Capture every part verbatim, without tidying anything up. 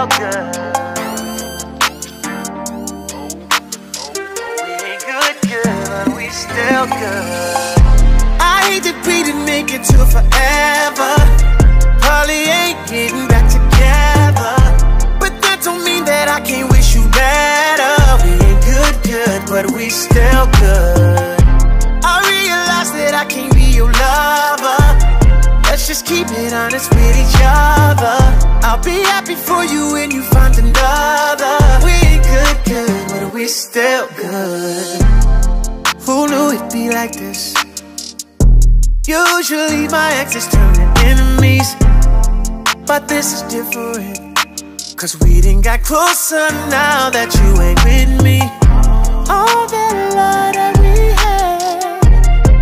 real good. We ain't good, good, but we still good. I hate to be the nigga to forever. Probably ain't getting back together, but that don't mean that I can't wish you better. We ain't good, good, but we still good. I realize that I can't be your lover. Let's just keep it honest with each other. I'll be happy for you when you find another. We ain't good, good, but we still good. Who knew it'd be like this? Usually my exes turn to enemies, but this is different, cause we done got closer now that you ain't with me. All that love that we had,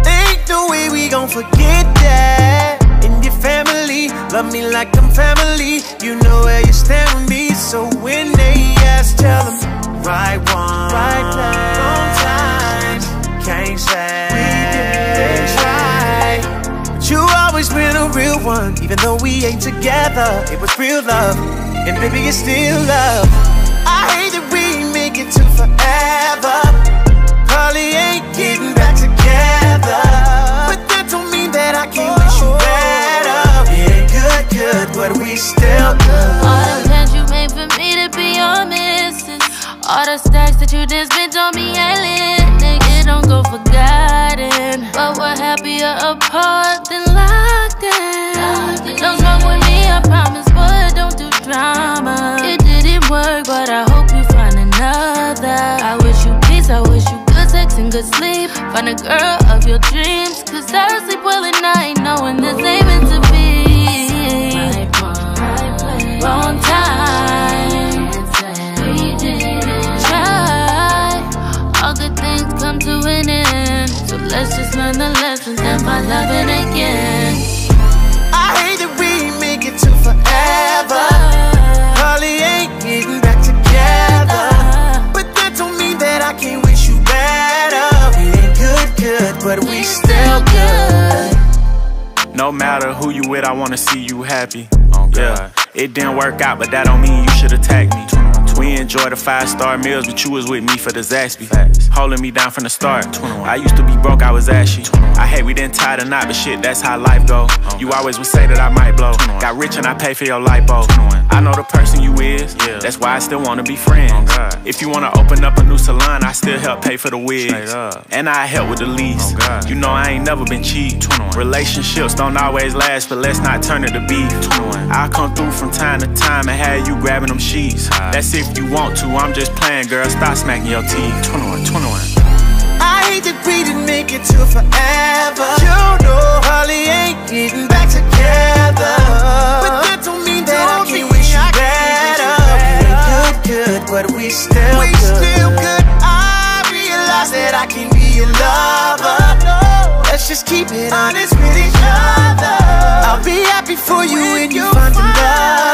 ain't no way we gon' forget that. And your family love me like I'm family. You know where you stand with me, so when they ask, tell them right one, right time, wrong times, can't say we didn't try. You always been a real one, even though we ain't together. It was real love, and baby it's still love. I hate that we make it to forever. Probably ain't getting back together, but that don't mean that I can't wish you better. We ain't good, good, but we still good. All the plans you made for me to be your missus, all the stacks that you just spent on me ain't lit. Don't go forgotten, but we're happier apart than locked in. Don't smoke with me, I promise, but don't do drama. It didn't work, but I hope you find another. I wish you peace, I wish you good sex and good sleep. Find a girl of your dreams, cause I sleep well at night knowing this ain't meant to be. Right one, wrong time, we didn't try. All good things come to an end, so let's just learn the lessons and find love in again. I hate that we make it to forever. Probably ain't getting back together, but that don't mean that I can't wish you better. We ain't good, good, but we still good. No matter who you with, I wanna see you happy. Oh, yeah, it didn't work out, but that don't mean you should attack me. We enjoy the five-star meals, but you was with me for the Zaxby. Holding me down from the start. I used to be broke, I was ashy. I hate we didn't tie the knot, but shit, that's how life go. You always would say that I might blow. Got rich and I pay for your lipo. I know the person you is, that's why I still wanna be friends. If you wanna open up a new salon, I still help pay for the wigs, and I help with the lease. You know I ain't never been cheap. Relationships don't always last, but let's not turn it to beef. I come through from time to time and have you grabbing them sheets. That's it. If you want to, I'm just playing, girl, stop smacking your teeth. Twenty-one, twenty-one. I hate that we didn't make it to forever. You know, probably ain't getting back together, but that don't mean that I can't wish you better. We ain't good, good, but we still good. We still good. I realize that I can't be your lover. Let's just keep it honest with each other. I'll be happy for you when you find another.